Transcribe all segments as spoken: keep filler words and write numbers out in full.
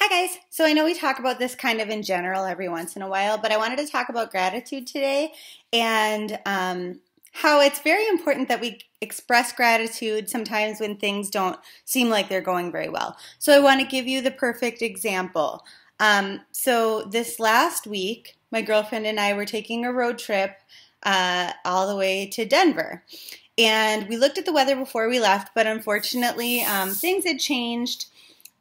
Hi guys, so I know we talk about this kind of in general every once in a while, but I wanted to talk about gratitude today and um, how it's very important that we express gratitude sometimes when things don't seem like they're going very well. So I want to give you the perfect example. Um, so this last week, my girlfriend and I were taking a road trip uh, all the way to Denver. And we looked at the weather before we left, but unfortunately um, things had changed.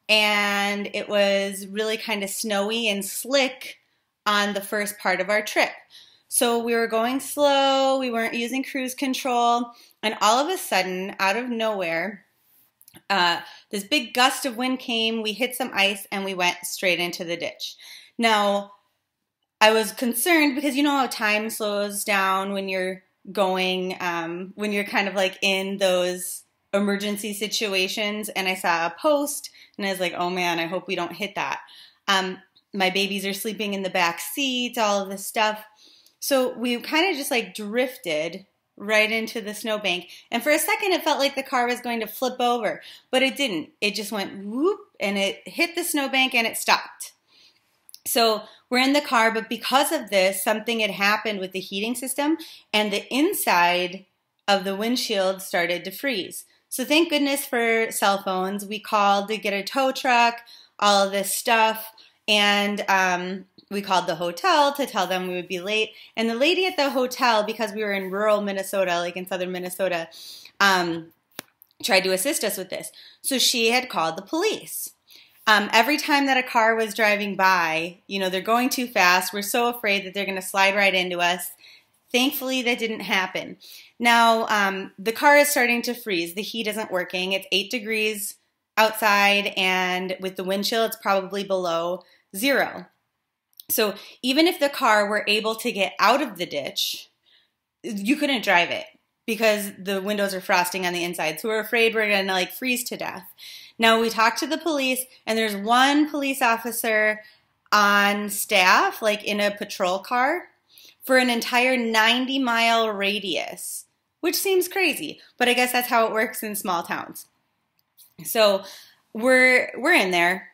And it was really kind of snowy and slick on the first part of our trip. So we were going slow, we weren't using cruise control, and all of a sudden, out of nowhere, uh, this big gust of wind came, we hit some ice, and we went straight into the ditch. Now, I was concerned because you know how time slows down when you're going, um, when you're kind of like in those emergency situations, and I saw a post and I was like, oh man, I hope we don't hit that. Um, my babies are sleeping in the back seats, all of this stuff. So we kind of just like drifted right into the snowbank. And for a second, it felt like the car was going to flip over, but it didn't. It just went whoop and it hit the snowbank and it stopped. So we're in the car, but because of this, something had happened with the heating system and the inside of the windshield started to freeze. So thank goodness for cell phones. We called to get a tow truck, all of this stuff, and um, we called the hotel to tell them we would be late. And the lady at the hotel, because we were in rural Minnesota, like in southern Minnesota, um, tried to assist us with this. So she had called the police. Um, every time that a car was driving by, you know, they're going too fast. We're so afraid that they're going to slide right into us. Thankfully, that didn't happen. Now, um, the car is starting to freeze. The heat isn't working. It's eight degrees outside, and with the wind chill, it's probably below zero. So even if the car were able to get out of the ditch, you couldn't drive it because the windows are frosting on the inside. So we're afraid we're going to like freeze to death. Now, we talked to the police, and there's one police officer on staff, like in a patrol car, for an entire ninety mile radius, which seems crazy, but I guess that's how it works in small towns. So we're, we're in there.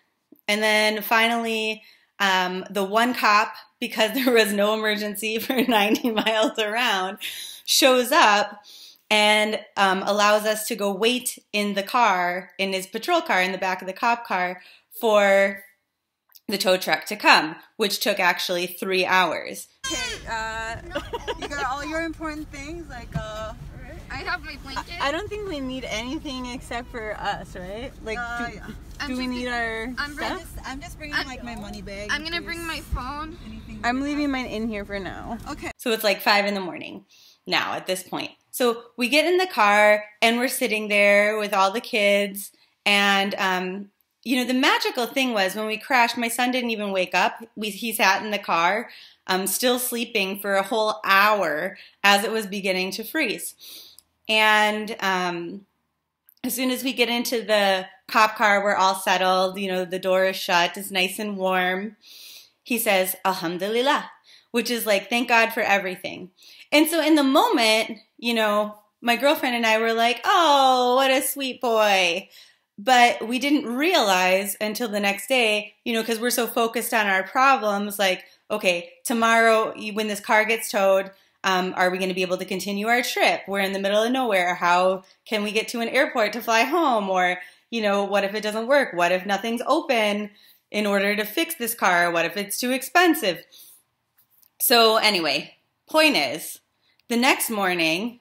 And then finally, um, the one cop, because there was no emergency for ninety miles around, shows up and um, allows us to go wait in the car, in his patrol car, in the back of the cop car, for the tow truck to come, which took actually three hours. Okay, uh, you got all your important things, like, uh, I have my blanket. I don't think we need anything except for us, right? Like, uh, do, yeah. do we need our I'm stuff? Just, I'm just bringing, I'm, like, my money bag. I'm gonna bring my phone. Anything I'm leaving have. mine in here for now. Okay. So it's like five in the morning now at this point. So we get in the car, and we're sitting there with all the kids, and, um, you know, the magical thing was when we crashed, my son didn't even wake up. We, he sat in the car, um, still sleeping for a whole hour as it was beginning to freeze. And um, as soon as we get into the cop car, we're all settled. You know, the door is shut. It's nice and warm. He says, Alhamdulillah, which is like, thank God for everything. And so in the moment, you know, my girlfriend and I were like, oh, what a sweet boy. But we didn't realize until the next day, you know, because we're so focused on our problems, like, okay, tomorrow when this car gets towed, um, are we going to be able to continue our trip? We're in the middle of nowhere. How can we get to an airport to fly home? Or, you know, what if it doesn't work? What if nothing's open in order to fix this car? What if it's too expensive? So anyway, point is, the next morning,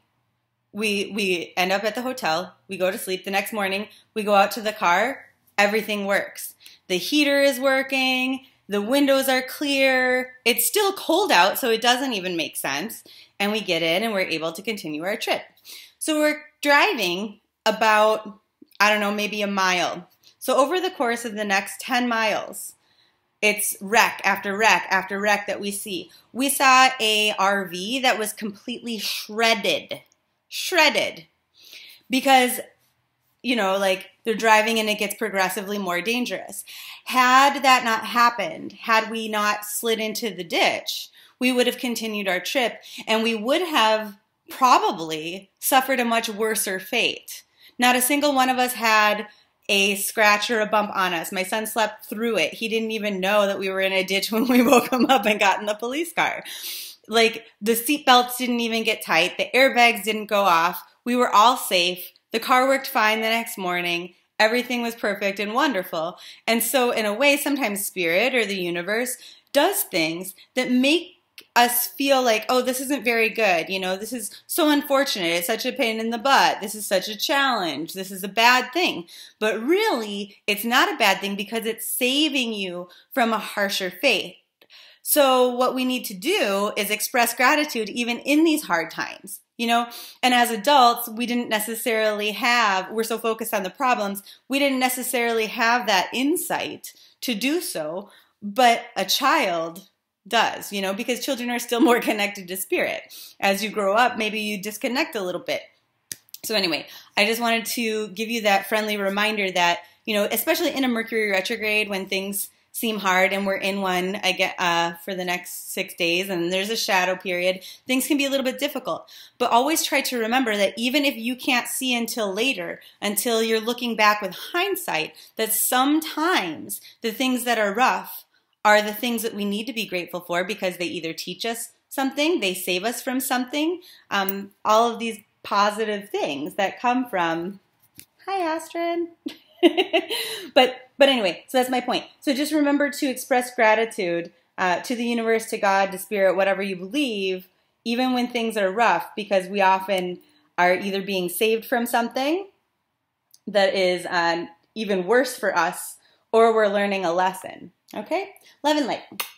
We, we end up at the hotel, we go to sleep, the next morning we go out to the car, everything works. The heater is working, the windows are clear, it's still cold out so it doesn't even make sense, and we get in and we're able to continue our trip. So we're driving about, I don't know, maybe a mile. So over the course of the next ten miles, it's wreck after wreck after wreck that we see. We saw a R V that was completely shredded. Shredded because, you know, like they're driving and it gets progressively more dangerous. Had that not happened, had we not slid into the ditch, we would have continued our trip and we would have probably suffered a much worser fate. Not a single one of us had a scratch or a bump on us. My son slept through it. He didn't even know that we were in a ditch when we woke him up and got in the police car. Like, the seatbelts didn't even get tight. The airbags didn't go off. We were all safe. The car worked fine the next morning. Everything was perfect and wonderful. And so in a way, sometimes spirit or the universe does things that make us feel like, oh, this isn't very good. You know, this is so unfortunate. It's such a pain in the butt. This is such a challenge. This is a bad thing. But really, it's not a bad thing because it's saving you from a harsher fate. So what we need to do is express gratitude even in these hard times, you know? And as adults, we didn't necessarily have, we're so focused on the problems, we didn't necessarily have that insight to do so, but a child does, you know, because children are still more connected to spirit. As you grow up, maybe you disconnect a little bit. So anyway, I just wanted to give you that friendly reminder that, you know, especially in a Mercury retrograde when things seem hard, and we're in one again uh, for the next six days, and there's a shadow period, things can be a little bit difficult. But always try to remember that even if you can't see until later, until you're looking back with hindsight, that sometimes the things that are rough are the things that we need to be grateful for because they either teach us something, they save us from something, um, all of these positive things that come from, hi Astrid, but But anyway, so that's my point. So just remember to express gratitude uh, to the universe, to God, to spirit, whatever you believe, even when things are rough, because we often are either being saved from something that is uh, even worse for us, or we're learning a lesson. Okay? Love and light.